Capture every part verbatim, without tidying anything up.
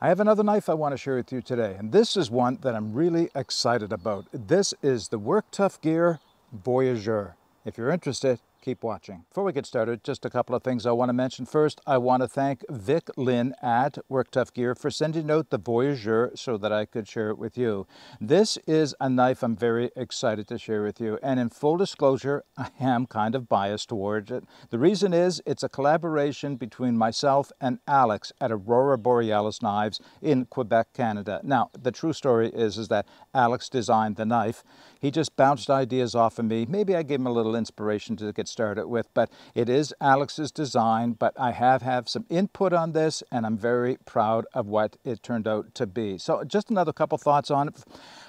I have another knife I want to share with you today, and this is one that I'm really excited about. This is the Work Tuff Gear Voyageur. If you're interested, keep watching. Before we get started, just a couple of things I want to mention. First, I want to thank Vic Lynn at Work Tuff Gear for sending out the Voyageur so that I could share it with you. This is a knife I'm very excited to share with you, and in full disclosure, I am kind of biased towards it. The reason is it's a collaboration between myself and Alex at Aurora Borealis Knives in Quebec, Canada. Now, the true story is, is that Alex designed the knife. He just bounced ideas off of me. Maybe I gave him a little inspiration to get started with, but it is Alex's design, but I have had some input on this, and I'm very proud of what it turned out to be. So just another couple thoughts on it.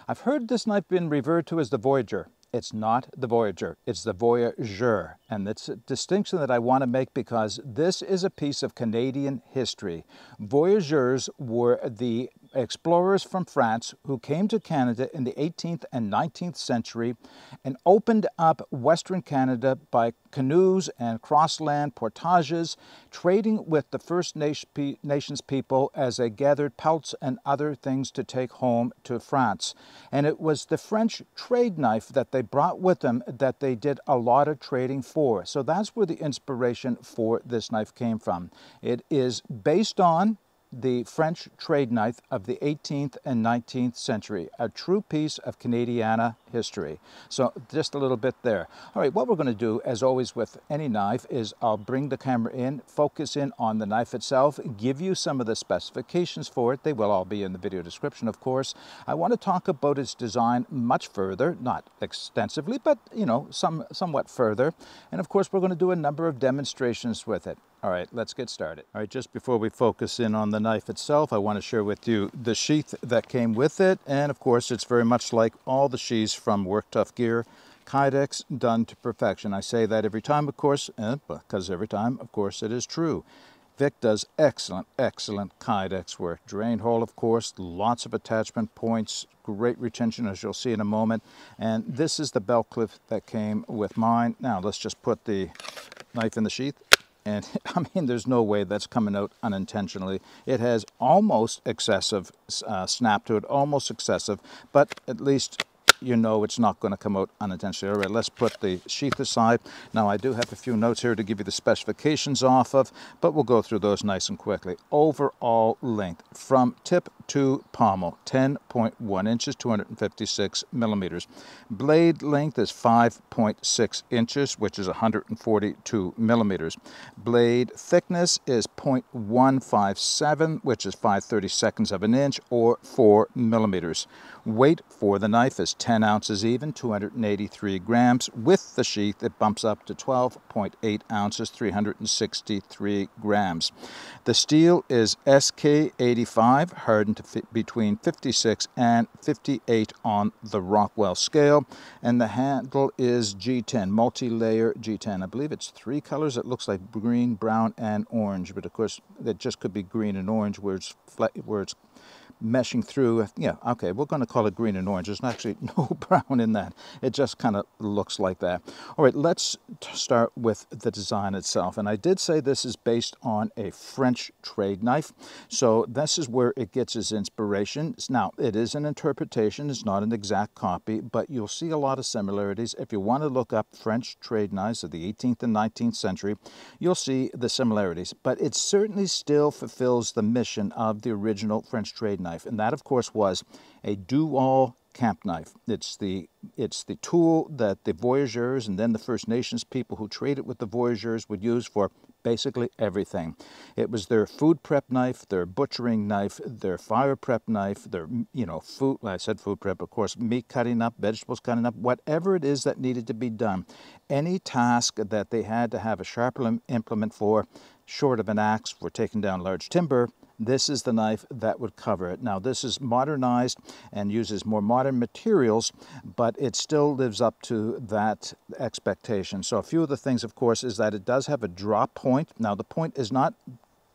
I've heard this knife been referred to as the Voyageur. It's not the Voyageur, it's the Voyageur. And it's a distinction that I want to make because this is a piece of Canadian history. Voyageurs were the explorers from France who came to Canada in the eighteenth and nineteenth century and opened up Western Canada by canoes and cross-land portages, trading with the First Nations people as they gathered pelts and other things to take home to France. And it was the French trade knife that they brought with them that they did a lot of trading for. So that's where the inspiration for this knife came from. It is based on the French trade knife of the eighteenth and nineteenth century, a true piece of Canadiana history. So just a little bit there. All right, what we're going to do, as always with any knife, is I'll bring the camera in, focus in on the knife itself, give you some of the specifications for it. They will all be in the video description, of course. I want to talk about its design much further, not extensively, but, you know, some somewhat further. And of course, we're going to do a number of demonstrations with it. All right, let's get started. All right, just before we focus in on the knife itself, I want to share with you the sheath that came with it. And of course, it's very much like all the sheaths from Work Tuff Gear, Kydex, done to perfection. I say that every time, of course, eh, because every time, of course, it is true. Vic does excellent, excellent Kydex work. Drain hole, of course, lots of attachment points, great retention, as you'll see in a moment. And this is the belt clip that came with mine. Now, let's just put the knife in the sheath. And I mean, there's no way that's coming out unintentionally. It has almost excessive uh, snap to it, almost excessive, but at least you know it's not going to come out unintentionally. All right, let's put the sheath aside. Now, I do have a few notes here to give you the specifications off of, but we'll go through those nice and quickly. Overall length from tip to pommel, ten point one inches, two hundred fifty-six millimeters. Blade length is five point six inches, which is one hundred forty-two millimeters. Blade thickness is zero point one five seven, which is five thirty-seconds of an inch, or four millimeters. Weight for the knife is ten ounces even, two hundred eighty-three grams. With the sheath, it bumps up to twelve point eight ounces, three hundred sixty-three grams. The steel is S K eighty-five, hardened to fit between fifty-six and fifty-eight on the Rockwell scale. And the handle is G ten, multi-layer G ten. I believe it's three colors. It looks like green, brown, and orange. But of course, it just could be green and orange where it's, flat, where it's meshing through. Yeah, okay, we're going to call it green and orange. There's actually no brown in that. It just kind of looks like that. All right, let's start with the design itself. And I did say this is based on a French trade knife. So this is where it gets its inspiration. Now, it is an interpretation. It's not an exact copy, but you'll see a lot of similarities. If you want to look up French trade knives of the eighteenth and nineteenth century, you'll see the similarities. But it certainly still fulfills the mission of the original French trade knife. And that, of course, was a dual camp knife. It's the it's the tool that the Voyageurs and then the First Nations people who traded with the Voyageurs would use for basically everything. It was their food prep knife, their butchering knife, their fire prep knife, their, you know, food, I said food prep, of course, meat cutting up, vegetables cutting up, whatever it is that needed to be done. Any task that they had to have a sharp implement for, short of an axe for taking down large timber, this is the knife that would cover it. Now, this is modernized and uses more modern materials, but it still lives up to that expectation. So a few of the things, of course, is that it does have a drop point. Now, the point is not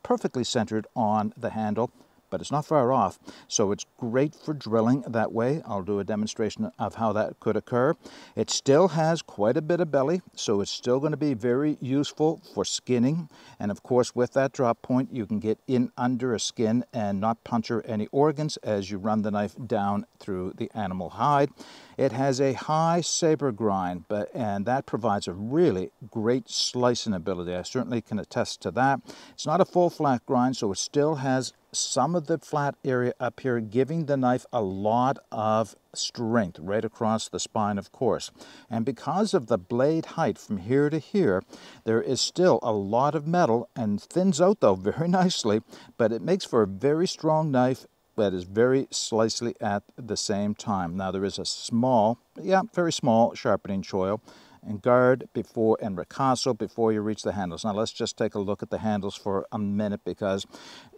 perfectly centered on the handle, but it's not far off. So it's great for drilling that way. I'll do a demonstration of how that could occur. It still has quite a bit of belly, so it's still going to be very useful for skinning. And of course, with that drop point, you can get in under a skin and not puncture any organs as you run the knife down through the animal hide. It has a high saber grind, but and that provides a really great slicing ability. I certainly can attest to that. It's not a full flat grind, so it still has some of the flat area up here, giving the knife a lot of strength right across the spine, of course. And because of the blade height from here to here, there is still a lot of metal and thins out, though, very nicely, but it makes for a very strong knife that is very slicely at the same time. Now, there is a small, yeah, very small sharpening choil and guard before and ricasso before you reach the handles. Now let's just take a look at the handles for a minute, because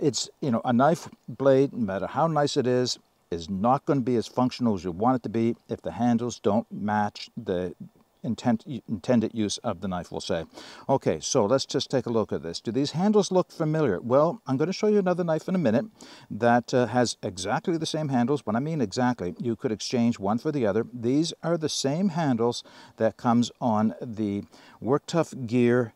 it's, you know, a knife blade, no matter how nice it is, is not going to be as functional as you want it to be if the handles don't match the intent, intended use of the knife, we'll say. Okay, so let's just take a look at this. Do these handles look familiar? Well, I'm going to show you another knife in a minute that uh, has exactly the same handles. When I mean exactly, you could exchange one for the other. These are the same handles that comes on the Work Tuff Gear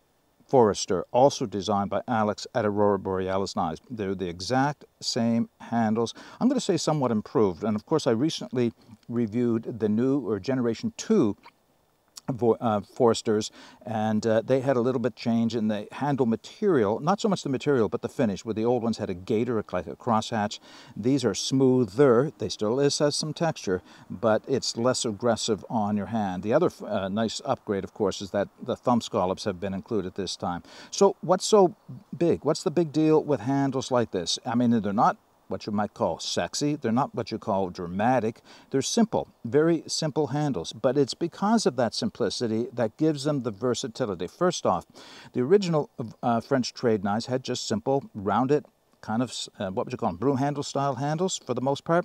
Forester, also designed by Alex at Aurora Borealis Knives. They're the exact same handles. I'm going to say somewhat improved. And of course, I recently reviewed the new or generation two Uh, Foresters, and uh, they had a little bit change in the handle material, not so much the material but the finish. Where the old ones had a gaiter, like a crosshatch, these are smoother. They still is, has some texture, but it's less aggressive on your hand. The other uh, nice upgrade, of course, is that the thumb scallops have been included this time. So what's so big? What's the big deal with handles like this? I mean, they're not what you might call sexy. They're not what you call dramatic. They're simple, very simple handles, but it's because of that simplicity that gives them the versatility. First off, the original uh, French trade knives had just simple, rounded, kind of, uh, what would you call them, broom handle style handles for the most part.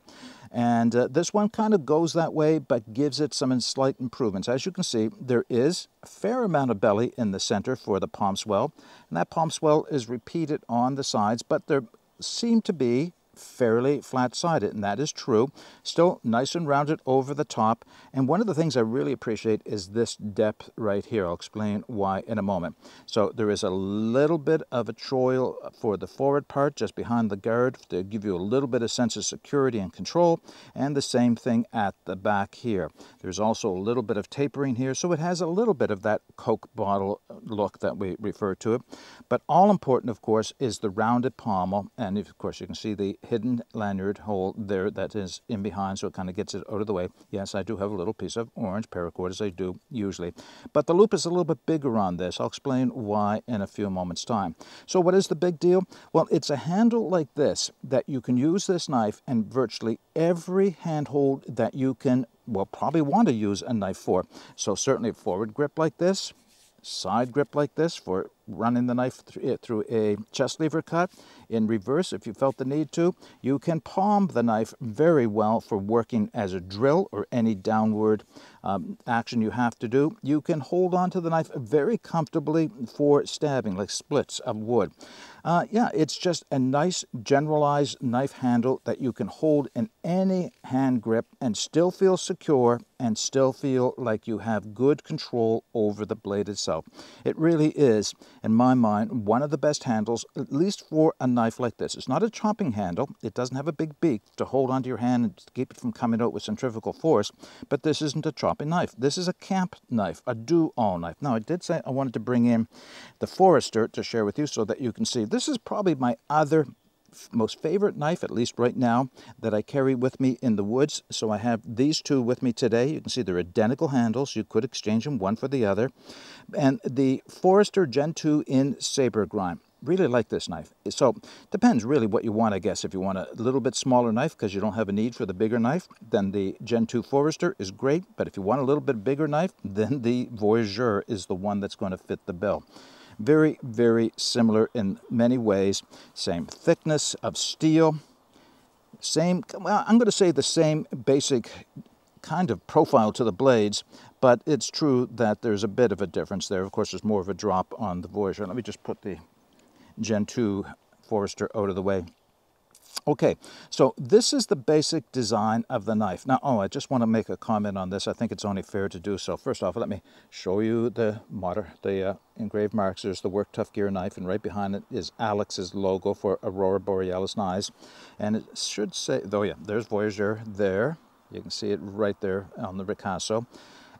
And uh, this one kind of goes that way, but gives it some slight improvements. As you can see, there is a fair amount of belly in the center for the palm swell, and that palm swell is repeated on the sides, but there seem to be fairly flat-sided, and that is true. Still nice and rounded over the top. And one of the things I really appreciate is this depth right here. I'll explain why in a moment. So there is a little bit of a choil for the forward part just behind the guard to give you a little bit of sense of security and control, and the same thing at the back here. There's also a little bit of tapering here, so it has a little bit of that Coke bottle look that we refer to it. But all important, of course, is the rounded pommel, and of course you can see the hidden lanyard hole there that is in behind, so it kind of gets it out of the way. Yes, I do have a little piece of orange paracord, as I do usually, but the loop is a little bit bigger on this. I'll explain why in a few moments' time. So what is the big deal? Well, it's a handle like this that you can use this knife and virtually every handhold that you can, well, probably want to use a knife for. So certainly forward grip like this, side grip like this for running the knife through a chest lever cut. In reverse, if you felt the need to, you can palm the knife very well for working as a drill or any downward um, action you have to do. You can hold on to the knife very comfortably for stabbing, like splits of wood. Uh, yeah, it's just a nice generalized knife handle that you can hold in any hand grip and still feel secure and still feel like you have good control over the blade itself. It really is, in my mind, one of the best handles, at least for a knife like this. It's not a chopping handle. It doesn't have a big beak to hold onto your hand and keep it from coming out with centrifugal force, but this isn't a chopping knife. This is a camp knife, a do-all knife. Now, I did say I wanted to bring in the Forester to share with you so that you can see. This is probably my other most favorite knife, at least right now, that I carry with me in the woods. So I have these two with me today. You can see they're identical handles. You could exchange them one for the other. And the Forester Gen two in saber grind. Really like this knife. So depends really what you want, I guess. If you want a little bit smaller knife because you don't have a need for the bigger knife, then the Gen two Forester is great. But if you want a little bit bigger knife, then the Voyageur is the one that's going to fit the bill. Very, very similar in many ways. Same thickness of steel. Same, well, I'm going to say the same basic kind of profile to the blades, but it's true that there's a bit of a difference there. Of course, there's more of a drop on the Voyageur. Let me just put the Gen two Forester out of the way. Okay, so this is the basic design of the knife. Now, oh, I just want to make a comment on this. I think it's only fair to do so. First off, let me show you the modern, the uh, engraved marks. There's the Work Tuff Gear knife, and right behind it is Alex's logo for Aurora Borealis Knives. And it should say, though, yeah, there's Voyageur there. You can see it right there on the Ricasso.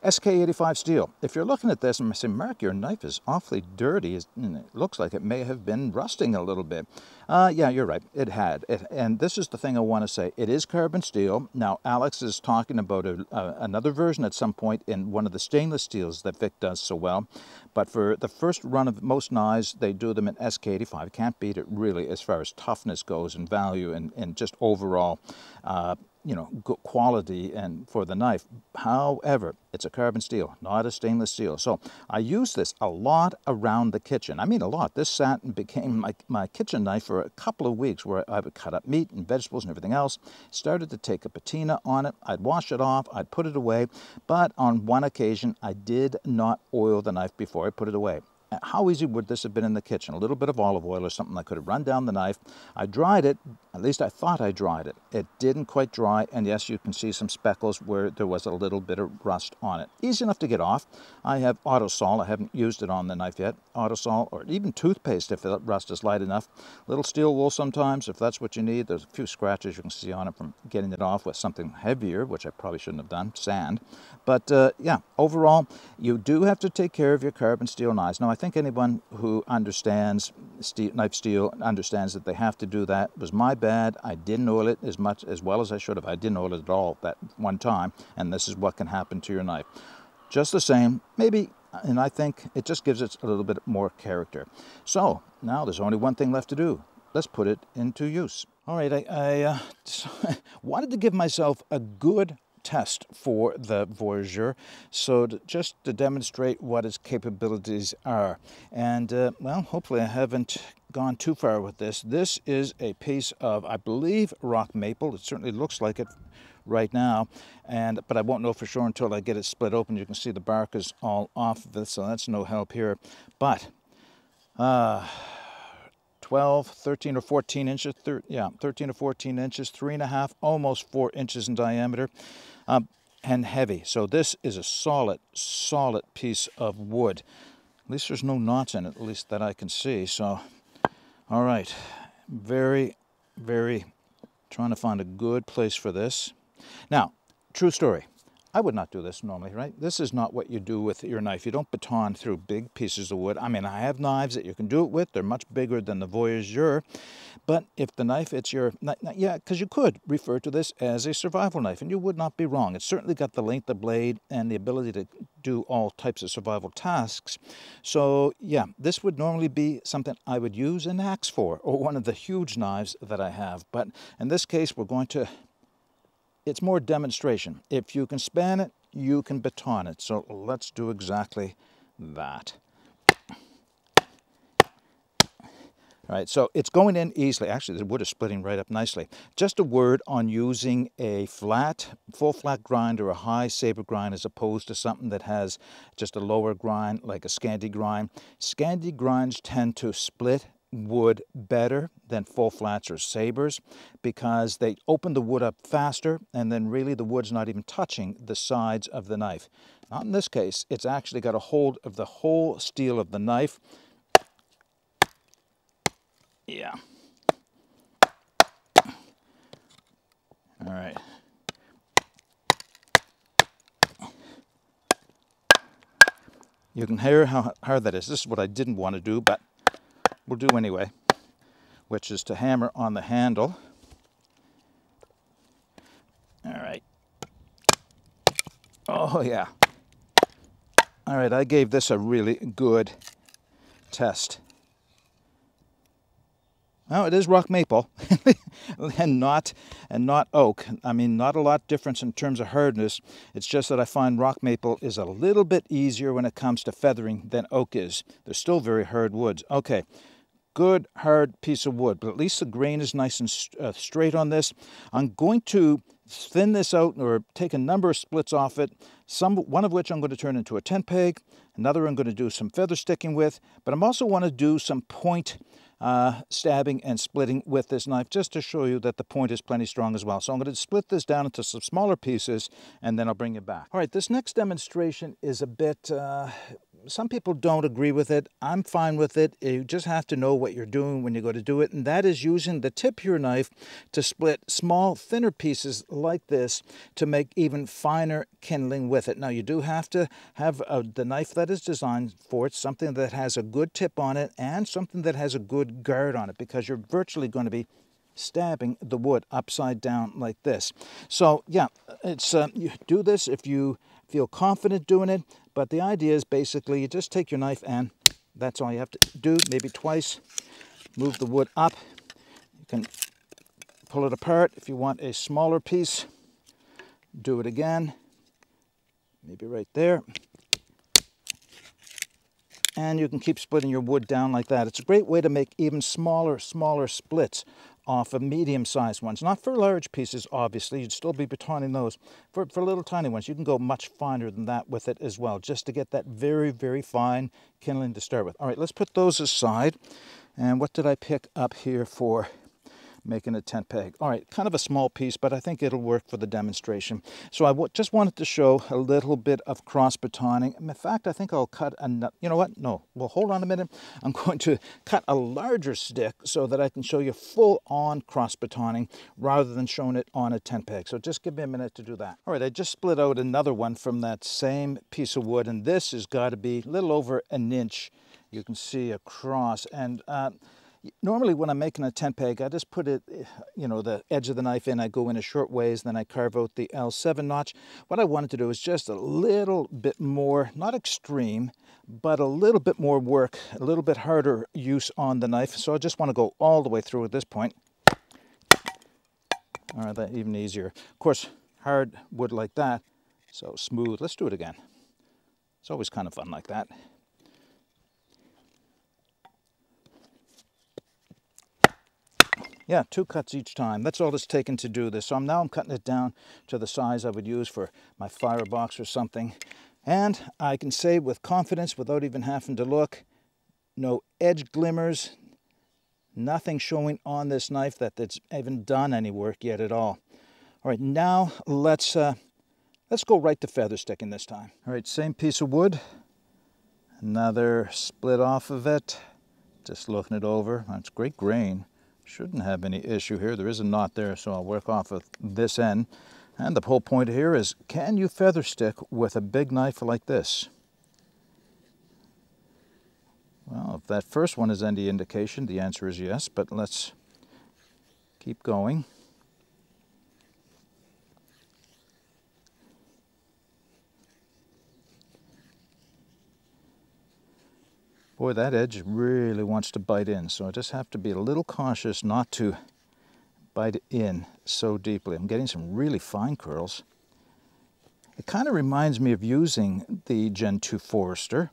S K eighty-five steel. If you're looking at this and say, Mark, your knife is awfully dirty, it looks like it may have been rusting a little bit. Uh, yeah, you're right, it had. It, and this is the thing I want to say. It is carbon steel. Now, Alex is talking about a, uh, another version at some point in one of the stainless steels that Vic does so well. But for the first run of most knives, they do them in S K eighty-five. Can't beat it, really, as far as toughness goes and value and, and just overall uh, you know, good quality and for the knife. However, it's a carbon steel, not a stainless steel. So I use this a lot around the kitchen. I mean a lot. This sat and became my, my kitchen knife for a couple of weeks, where I would cut up meat and vegetables and everything else. Started to take a patina on it. I'd wash it off. I'd put it away. But on one occasion, I did not oil the knife before I put it away. How easy would this have been in the kitchen? A little bit of olive oil or something that could have run down the knife. I dried it, at least I thought I dried it. It didn't quite dry, and yes, you can see some speckles where there was a little bit of rust on it. Easy enough to get off. I have Autosol. I haven't used it on the knife yet. Autosol, or even toothpaste if the rust is light enough. A little steel wool sometimes, if that's what you need. There's a few scratches you can see on it from getting it off with something heavier, which I probably shouldn't have done, sand. But uh, yeah, overall, you do have to take care of your carbon steel knives. Now, I think anyone who understands steel, knife steel understands that they have to do that. It was my bad. I didn't oil it as much as well as I should have. I didn't oil it at all that one time, and this is what can happen to your knife. Just the same, maybe, and I think it just gives it a little bit more character. So now there's only one thing left to do. Let's put it into use. All right, I, I uh, wanted to give myself a good test for the Voyageur, so to, just to demonstrate what its capabilities are. And uh, well, hopefully I haven't gone too far with this. This is a piece of, I believe, rock maple. It certainly looks like it right now, and but I won't know for sure until I get it split open. You can see the bark is all off of it, so that's no help here. But uh, twelve, thirteen or fourteen inches, thir yeah, thirteen or fourteen inches, three and a half, almost four inches in diameter. Um, and heavy. So this is a solid, solid piece of wood. At least there's no knots in it, at least that I can see. So, all right, very, very, trying to find a good place for this. Now, true story. I would not do this normally, right? This is not what you do with your knife. You don't baton through big pieces of wood. I mean, I have knives that you can do it with. They're much bigger than the Voyageur. But if the knife, it's your... Yeah, because you could refer to this as a survival knife, and you would not be wrong. It's certainly got the length of blade and the ability to do all types of survival tasks. So, yeah, this would normally be something I would use an axe for, or one of the huge knives that I have. But in this case, we're going to... It's more demonstration. If you can span it, you can baton it. So let's do exactly that. All right, so it's going in easily. Actually, the wood is splitting right up nicely. Just a word on using a flat, full flat grind or a high saber grind as opposed to something that has just a lower grind, like a scanty grind. Scanty grinds tend to split wood better than full flats or sabers because they open the wood up faster, and then really the wood's not even touching the sides of the knife. Not in this case. It's actually got a hold of the whole steel of the knife. Yeah. All right. You can hear how hard that is. This is what I didn't want to do, but we'll do anyway, which is to hammer on the handle. All right. Oh, yeah. All right, I gave this a really good test. Now, it is rock maple and not and not oak. I mean, not a lot difference in terms of hardness. It's just that I find rock maple is a little bit easier when it comes to feathering than oak is. They're still very hard woods. Okay. Good hard piece of wood, but at least the grain is nice and st uh, straight on this. I'm going to thin this out, or take a number of splits off it, some one of which I'm going to turn into a tent peg, another I'm going to do some feather sticking with, but I'm also want to do some point uh, stabbing and splitting with this knife just to show you that the point is plenty strong as well. So I'm going to split this down into some smaller pieces and then I'll bring it back. All right, this next demonstration is a bit... Uh, Some people don't agree with it. I'm fine with it. You just have to know what you're doing when you go to do it, and that is using the tip of your knife to split small, thinner pieces like this to make even finer kindling with it. Now, you do have to have a, the knife that is designed for it, something that has a good tip on it and something that has a good guard on it, because you're virtually going to be stabbing the wood upside down like this. So, yeah, it's uh, you do this if you feel confident doing it. But the idea is basically you just take your knife and that's all you have to do, maybe twice. Move the wood up. You can pull it apart if you want a smaller piece. Do it again, maybe right there. And you can keep splitting your wood down like that. It's a great way to make even smaller, smaller splits off of medium-sized ones. Not for large pieces, obviously. You'd still be batoning those. For, for little tiny ones, you can go much finer than that with it as well, just to get that very, very fine kindling to start with. All right, let's put those aside. And what did I pick up here for making a tent peg? All right, kind of a small piece, but I think it'll work for the demonstration. So I w just wanted to show a little bit of cross-batoning. In fact, I think I'll cut another, you know what? No, well, hold on a minute. I'm going to cut a larger stick so that I can show you full-on cross-batoning rather than showing it on a tent peg. So just give me a minute to do that. All right, I just split out another one from that same piece of wood, and this has got to be a little over an inch. You can see across, and uh, normally when I'm making a tent peg, I just put it, you know, the edge of the knife in, I go in a short ways, then I carve out the L seven notch. What I wanted to do is just a little bit more, not extreme, but a little bit more work, a little bit harder use on the knife. So I just want to go all the way through at this point. All right, that's even easier. Of course, hard wood like that, so smooth. Let's do it again. It's always kind of fun like that. Yeah, two cuts each time. That's all it's taken to do this. So I'm, now I'm cutting it down to the size I would use for my firebox or something. And I can say with confidence, without even having to look, no edge glimmers, nothing showing on this knife that it's even done any work yet at all. All right, now let's, uh, let's go right to feather sticking this time. All right, same piece of wood. Another split off of it. Just looking it over. That's great grain. Shouldn't have any issue here. There is a knot there, so I'll work off of this end. And the whole point here is, can you feather stick with a big knife like this? Well, if that first one is any indication, the answer is yes, but let's keep going. Boy, that edge really wants to bite in, so I just have to be a little cautious not to bite in so deeply. I'm getting some really fine curls. It kind of reminds me of using the Gen two Forester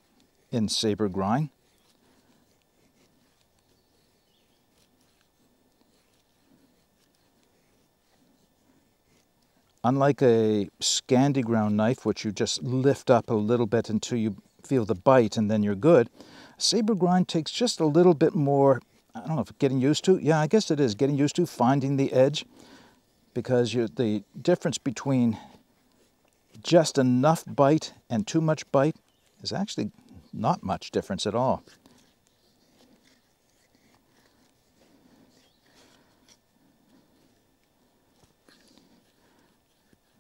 in saber grind. Unlike a Scandi ground knife, which you just lift up a little bit until you feel the bite and then you're good, saber grind takes just a little bit more, I don't know if getting used to, yeah, I guess it is getting used to finding the edge, because you're, the difference between just enough bite and too much bite is actually not much difference at all.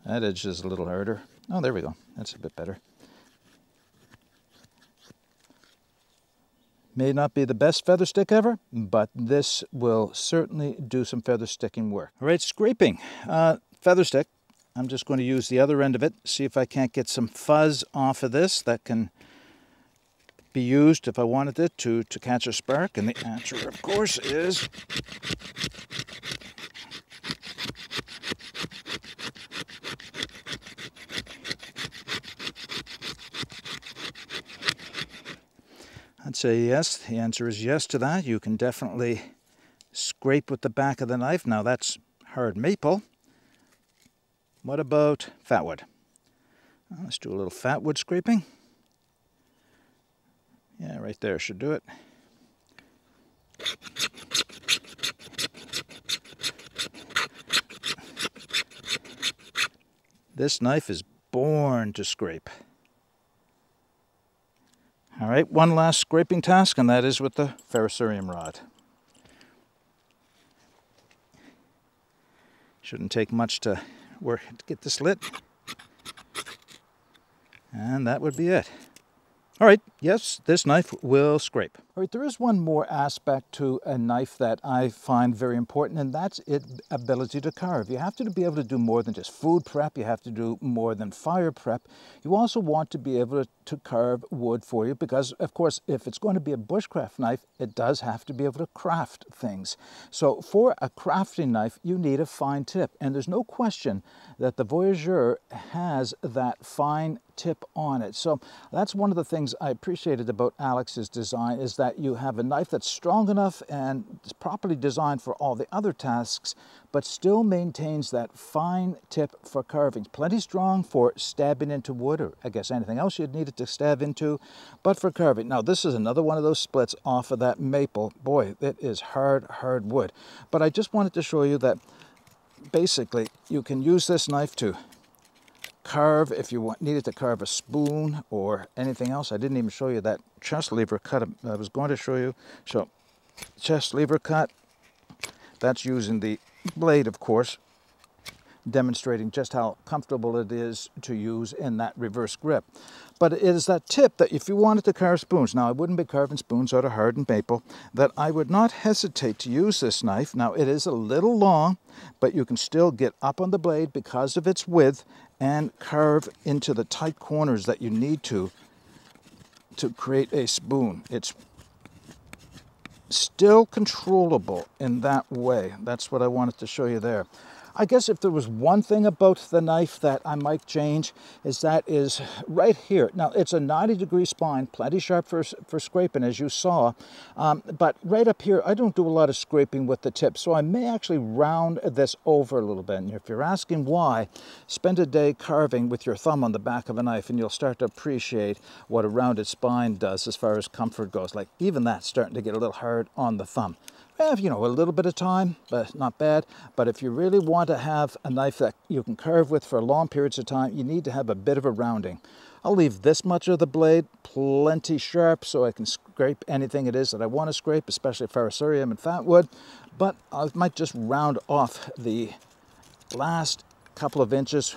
That edge is a little harder. Oh, there we go. That's a bit better. May not be the best feather stick ever, but this will certainly do some feather sticking work. All right, scraping. Uh, feather stick. I'm just going to use the other end of it, see if I can't get some fuzz off of this that can be used if I wanted it to, to catch a spark. And the answer, of course, is... I'd say yes, the answer is yes to that. You can definitely scrape with the back of the knife. Now that's hard maple. What about fatwood? Well, let's do a little fatwood scraping. Yeah, right there should do it. This knife is born to scrape. All right, one last scraping task, and that is with the ferrocerium rod. Shouldn't take much to work to get this lit. And that would be it. All right, yes, this knife will scrape. All right, there is one more aspect to a knife that I find very important, and that's its ability to carve. You have to be able to do more than just food prep. You have to do more than fire prep. You also want to be able to carve wood for you because, of course, if it's going to be a bushcraft knife, it does have to be able to craft things. So for a crafting knife, you need a fine tip, and there's no question that the Voyageur has that fine tip on it. So that's one of the things I appreciated about Alex's design, is that you have a knife that's strong enough and is properly designed for all the other tasks, but still maintains that fine tip for carving. Plenty strong for stabbing into wood, or I guess anything else you'd need it to stab into, but for carving. Now this is another one of those splits off of that maple. Boy, it is hard, hard wood. But I just wanted to show you that basically you can use this knife to carve if you want, needed to carve a spoon or anything else. I didn't even show you that chest lever cut I was going to show you. So chest lever cut, that's using the blade, of course, demonstrating just how comfortable it is to use in that reverse grip. But it is that tip that if you wanted to carve spoons, now I wouldn't be carving spoons out of hardened maple, that I would not hesitate to use this knife. Now it is a little long, but you can still get up on the blade because of its width and carve into the tight corners that you need to to create a spoon. It's still controllable in that way. That's what I wanted to show you there. I guess if there was one thing about the knife that I might change, is that is right here. Now, it's a ninety degree spine, plenty sharp for, for scraping, as you saw. Um, but right up here, I don't do a lot of scraping with the tip, so I may actually round this over a little bit. And if you're asking why, spend a day carving with your thumb on the back of a knife, and you'll start to appreciate what a rounded spine does as far as comfort goes. Like, even that's starting to get a little hard on the thumb. Have, you know, a little bit of time, but not bad. But if you really want to have a knife that you can carve with for long periods of time, you need to have a bit of a rounding. I'll leave this much of the blade plenty sharp so I can scrape anything it is that I want to scrape, especially ferrocerium and fatwood. But I might just round off the last couple of inches,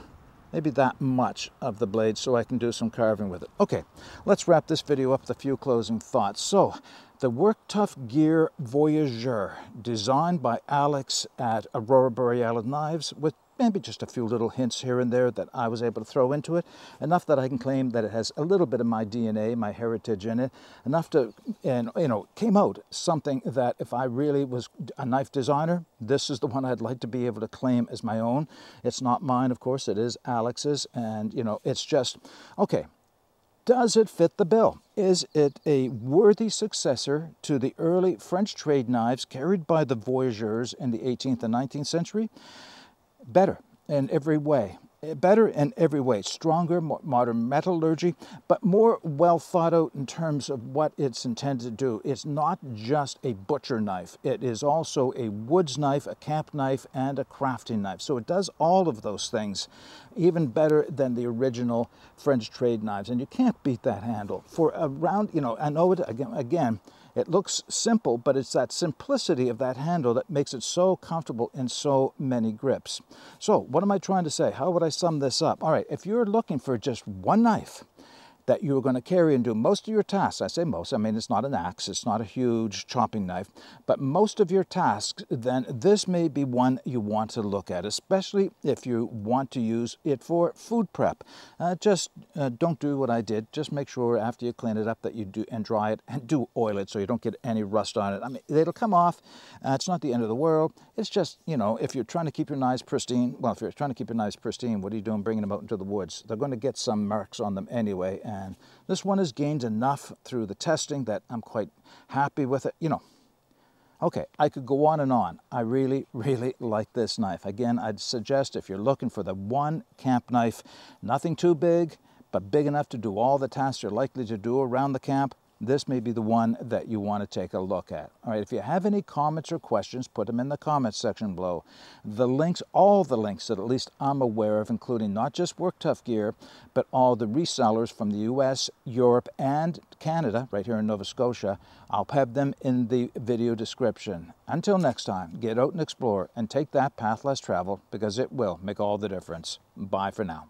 maybe that much of the blade, so I can do some carving with it. Okay, let's wrap this video up with a few closing thoughts. So, the Work Tuff Gear Voyageur, designed by Alex at Aurora Borealis Knives, with maybe just a few little hints here and there that I was able to throw into it, enough that I can claim that it has a little bit of my D N A, my heritage in it, enough to, and you know, came out something that if I really was a knife designer, this is the one I'd like to be able to claim as my own. It's not mine, of course, it is Alex's, and you know, it's just, okay, does it fit the bill? Is it a worthy successor to the early French trade knives carried by the Voyageurs in the eighteenth and nineteenth century? Better in every way. Better in every way. Stronger, more modern metallurgy, but more well thought out in terms of what it's intended to do. It's not just a butcher knife. It is also a woods knife, a camp knife, and a crafting knife. So it does all of those things even better than the original French trade knives. And you can't beat that handle. For a round, you know, I know it, again, again, it looks simple, but it's that simplicity of that handle that makes it so comfortable in so many grips. So what am I trying to say? How would I sum this up? All right, if you're looking for just one knife that you're going to carry and do most of your tasks, I say most, I mean it's not an axe, it's not a huge chopping knife, but most of your tasks, then this may be one you want to look at, especially if you want to use it for food prep. Uh, just uh, don't do what I did, just make sure after you clean it up that you do and dry it and do oil it so you don't get any rust on it. I mean, it'll come off, uh, it's not the end of the world, it's just, you know, if you're trying to keep your knives pristine, well if you're trying to keep your knives pristine, what are you doing bringing them out into the woods? They're going to get some marks on them anyway. And And this one has gained enough through the testing that I'm quite happy with it. You know, okay, I could go on and on. I really, really like this knife. Again, I'd suggest if you're looking for the one camp knife, nothing too big, but big enough to do all the tasks you're likely to do around the camp, this may be the one that you want to take a look at. All right, if you have any comments or questions, put them in the comments section below. The links, all the links that at least I'm aware of, including not just Work Tuff Gear, but all the resellers from the U S, Europe, and Canada, right here in Nova Scotia, I'll have them in the video description. Until next time, get out and explore and take that path less traveled, because it will make all the difference. Bye for now.